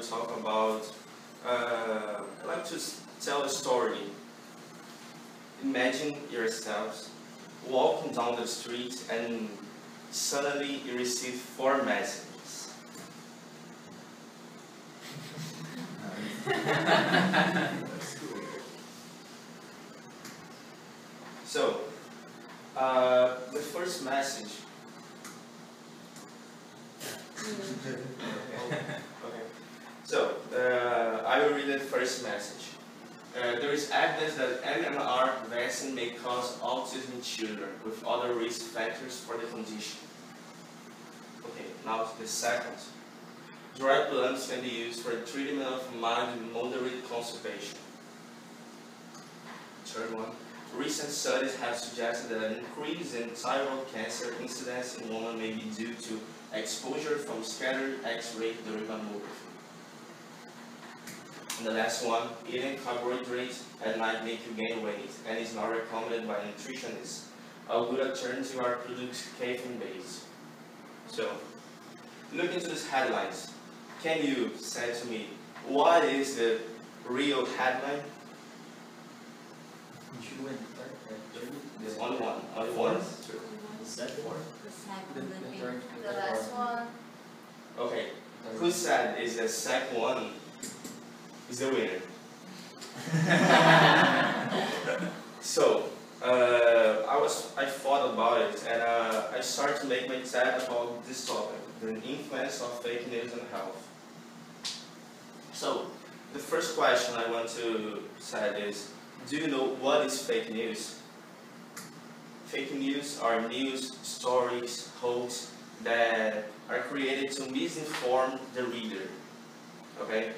to talk about, I like to tell a story. Imagine yourselves walking down the street and suddenly you receive 4 messages. So, the first message. Okay. So, I will read the first message. There is evidence that MMR vaccine may cause autism in children with other risk factors for the condition. Okay, now the second. Dried plums can be used for treatment of mild and moderate constipation. Third one. Recent studies have suggested that an increase in thyroid cancer incidence in women may be due to exposure from scattered X-ray during mammography. And the last one, eating carbohydrates at night make you gain weight and is not recommended by nutritionists. A good alternative are products caffeine-based. So, look into these headlines. Can you say to me, what is the real headline? There's only one. Only one? The second one. The last one. Okay. Who said is the second one? Is the winner. So, I thought about it and I started to make my TED about this topic, the influence of fake news on health. So, the first question I want to say is, do you know what is fake news? Fake news are news, stories, hoaxes that are created to misinform the reader. Okay?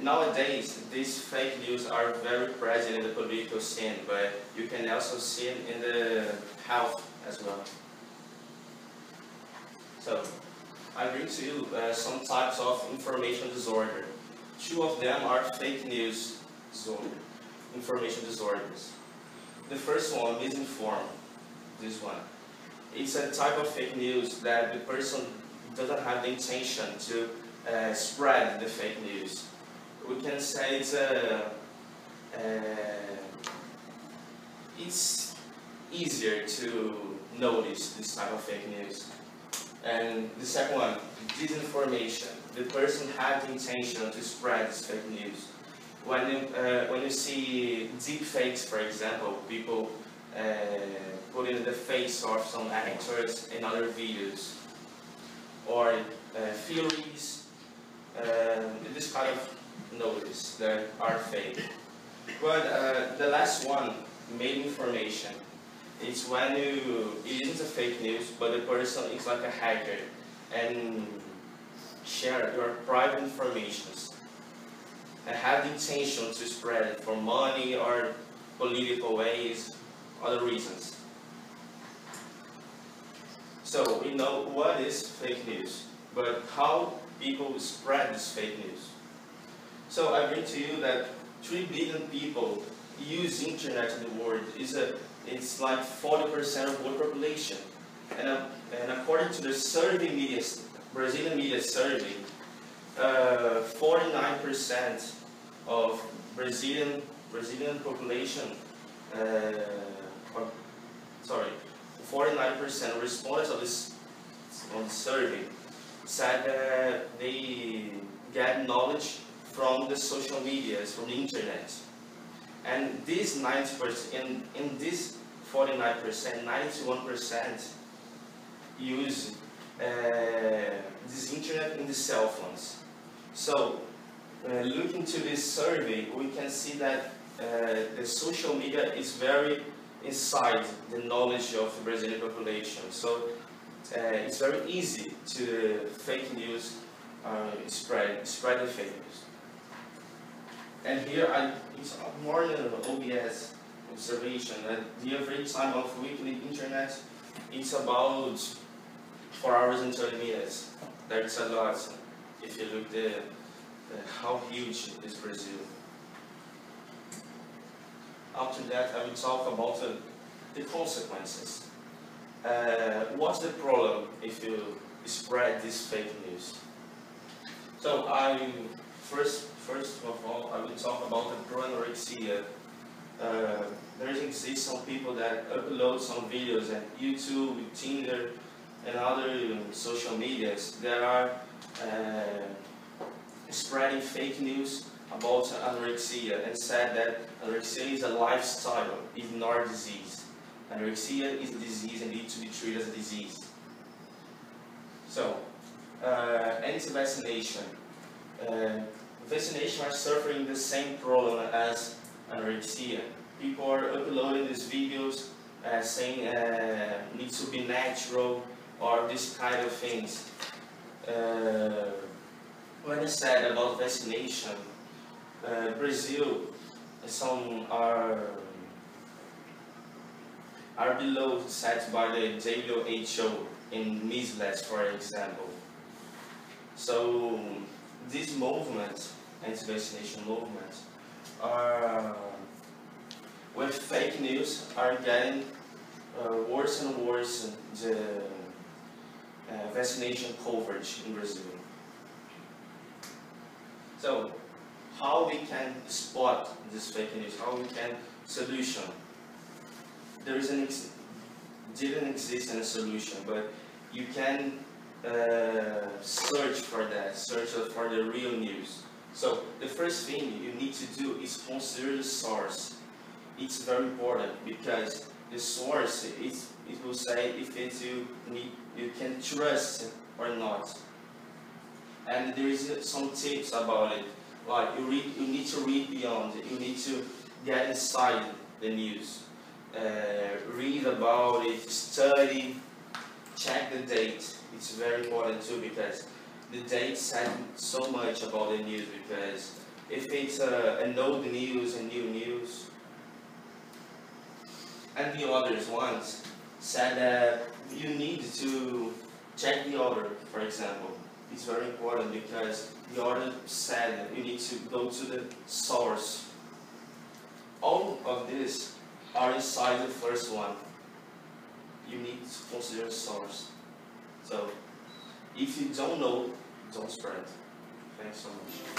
Nowadays, these fake news are very present in the political scene, but you can also see it in the health as well. So, I bring to you some types of information disorder. 2 of them are fake news disorder, information disorders. The first one, misinformed. This one. It's a type of fake news that the person doesn't have the intention to spread the fake news. We can say it's easier to notice this type of fake news. And the second one, disinformation. The person had the intention to spread this fake news. When you see deep fakes, for example, people put in the face of some actors in other videos, or theories. This kind of notice that are fake. But the last one, malinformation. It's when it isn't a fake news, but the person is like a hacker and share your private information and have the intention to spread it for money or political ways, other reasons. So we know what is fake news, but how people spread this fake news. So I bring to you that 3 billion people use internet in the world. It's like 40% of the population. And according to the survey media, Brazilian media survey, 49% of Brazilian population, 49% of respondents of this survey said that they get knowledge from the social medias, from the internet. And this 90%, in this 49%, 91% use this internet in the cell phones. So, looking to this survey, we can see that the social media is very inside the knowledge of the Brazilian population. So, it's very easy to fake news spread the fake news. And here it's more than an obvious observation that the average time of weekly internet is about 4 hours and 30 minutes. That's a lot if you look at how huge is Brazil. After that, I will talk about the consequences. What's the problem if you spread this fake news? So I first of all, I will talk about the pro-anorexia. There exist some people that upload some videos at YouTube, Tinder, and other social medias that are spreading fake news about anorexia and said that anorexia is a lifestyle, is not a disease. Anorexia is a disease and needs to be treated as a disease. So, anti-vaccination. Vaccination are suffering the same problem as anorexia. People are uploading these videos saying needs to be natural or this kind of things. When I said about vaccination, Brazil, some are below set by the WHO in measles, for example. So this movement, anti-vaccination movement, with fake news are getting worse and worse the vaccination coverage in Brazil. So how we can spot this fake news? How we can solution? There is didn't exist any solution, but you can search for that, search for the real news. So the first thing you need to do is consider the source. It's very important because the source it will say if you can trust or not. And there is some tips about it. Like you need to read beyond it. You need to get inside the news. Read about it, study, check the date. It's very important too because the date said so much about the news. Because if it's an old news and new news, and the others ones said that you need to check the order, for example. It's very important because the order said that you need to go to the source. All of these are inside the first one. You need to consider source. So, if you don't know, don't spread. Thanks so much.